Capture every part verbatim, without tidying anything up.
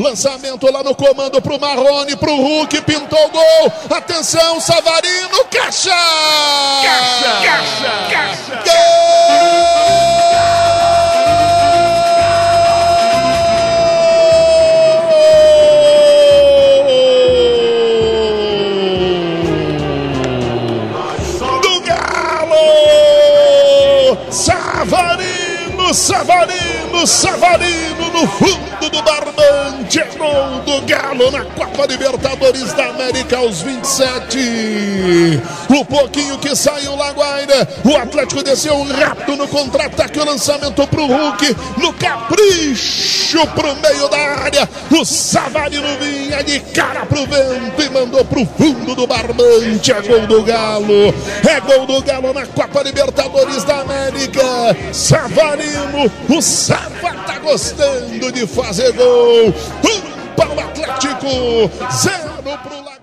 Lançamento lá no comando pro Marrone, pro Hulk, pintou o gol. Atenção, Savarino, caixa! Caixa! Caixa! Caixa! Gol! Do Galo! Savarino, Savarino, Savarino no fundo do barbante, gol do Galo na Copa Libertadores da América aos vinte e sete. O pouquinho que saiu La Guaira, o Atlético desceu rápido no contra-ataque, o lançamento pro Hulk, no capricho pro meio da área, o Savarino vinha de cara pro vento e mandou pro fundo do barbante, é gol do Galo, é gol do Galo na Copa Libertadores da América. Savarino, o Sava tá gostando de fazer fazer gol, um para o Atlético, zero para o Lago.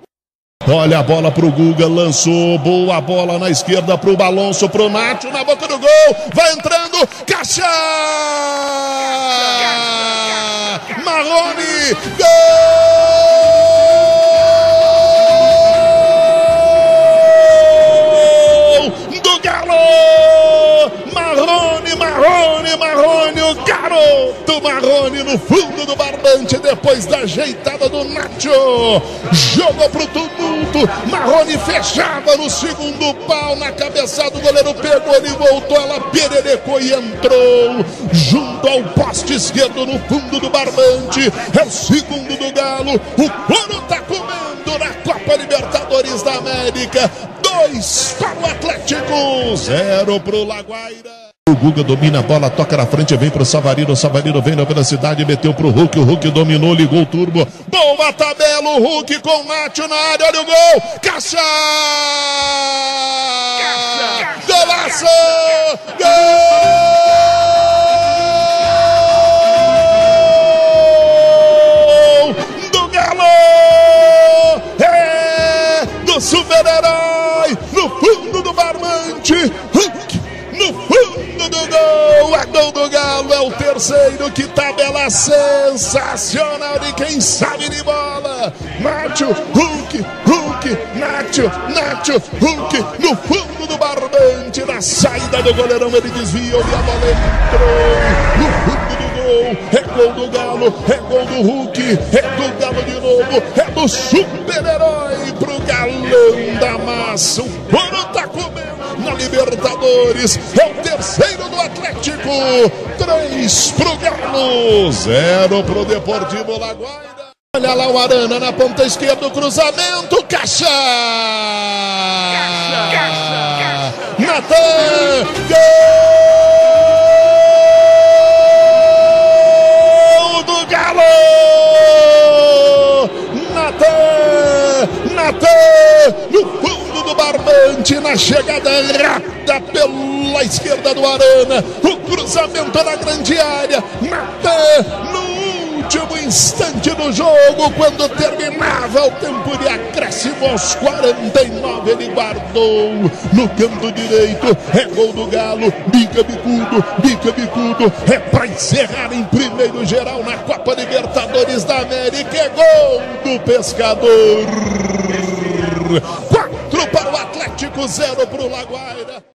Olha a bola pro Guga, lançou, boa bola na esquerda pro Balonso, pro Nacho, na boca do gol, vai entrando, caixa! Marrone, gol! Garoto Marrone no fundo do barbante, depois da ajeitada do Nacho, jogou pro tumulto, Marrone fechava no segundo pau, na cabeçada do goleiro pegou, ele voltou, ela pererecou e entrou, junto ao poste esquerdo no fundo do barbante, é o segundo do Galo, o couro tá comendo na Copa Libertadores da América, dois para o Atlético, zero pro La Guaira. O Guga domina a bola, toca na frente, vem pro Savarino, o Savarino vem na velocidade, meteu pro Hulk, o Hulk dominou, ligou o turbo, boa tabela, o Hulk com o Nacho na área, olha o gol, caixa! Caixa! Golaço! Gol! Do Galo! É! Do super-herói! No fundo do barbante! Gol do Galo, é o terceiro, que tabela sensacional de quem sabe de bola. Nacho, Hulk, Hulk, Nacho, Nacho, Hulk, no fundo do barbante, na saída do goleirão ele desviou e a bola entrou no fundo do gol, é gol do Galo, é gol do Hulk, é do Galo de novo, é do super-herói pro Galão da Massa, o couro tá comendo na Libertadores, é o terceiro do Atlético, três pro Galo, zero pro Deportivo La Guaira. Olha lá o Arana na ponta esquerda, o cruzamento, caixa! Caixa! Caixa! Caixa! Natã! Gol do Galo! Natã! Natã! No fundo do barbante, na chegada rápida pela esquerda do Arana, o cruzamento na grande área, Natã no último instante do jogo, quando terminava o tempo de acréscimo aos quarenta e nove, ele guardou no canto direito, é gol do Galo, bica bicudo, bica bicudo, é pra encerrar em primeiro geral na Copa Libertadores da América, é gol do Pescador, quatro para o Atlético, zero para o La Guaira.